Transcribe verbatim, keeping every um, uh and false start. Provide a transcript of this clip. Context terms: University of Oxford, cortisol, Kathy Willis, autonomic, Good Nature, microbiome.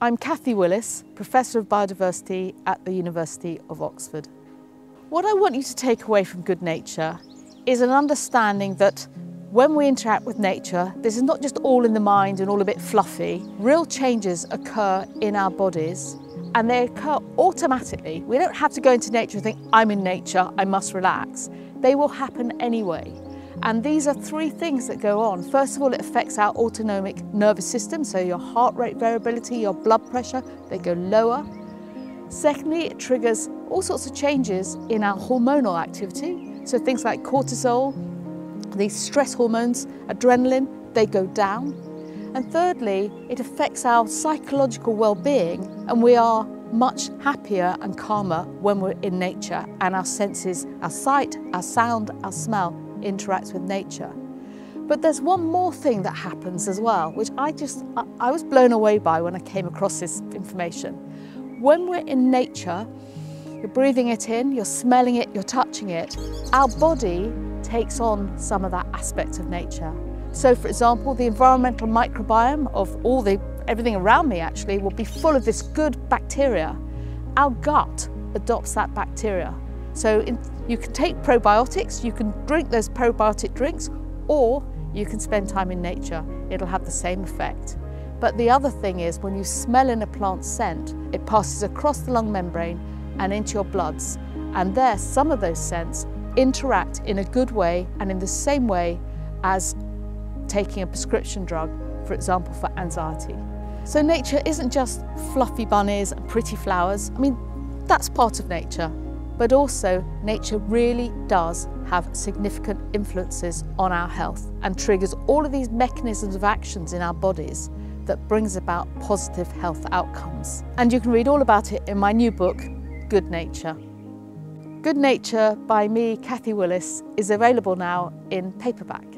I'm Kathy Willis, Professor of Biodiversity at the University of Oxford. What I want you to take away from Good Nature is an understanding that when we interact with nature, this is not just all in the mind and all a bit fluffy. Real changes occur in our bodies and they occur automatically. We don't have to go into nature and think, I'm in nature, I must relax. They will happen anyway. And these are three things that go on. First of all, it affects our autonomic nervous system, so your heart rate variability, your blood pressure, they go lower. Secondly, it triggers all sorts of changes in our hormonal activity. So things like cortisol, these stress hormones, adrenaline, they go down. And thirdly, it affects our psychological well-being, and we are much happier and calmer when we're in nature, and our senses, our sight, our sound, our smell, interacts with nature. But there's one more thing that happens as well, which I just, I was blown away by when I came across this information. When we're in nature, you're breathing it in, you're smelling it, you're touching it, our body takes on some of that aspect of nature. So for example, the environmental microbiome of all the, everything around me actually will be full of this good bacteria. Our gut adopts that bacteria. So in, you can take probiotics, you can drink those probiotic drinks, or you can spend time in nature. It'll have the same effect. But the other thing is, when you smell in a plant scent, it passes across the lung membrane and into your bloods. And there, some of those scents interact in a good way and in the same way as taking a prescription drug, for example, for anxiety. So nature isn't just fluffy bunnies and pretty flowers. I mean, that's part of nature. But also, nature really does have significant influences on our health and triggers all of these mechanisms of actions in our bodies that brings about positive health outcomes. And you can read all about it in my new book, Good Nature. Good Nature by me, Kathy Willis, is available now in paperback.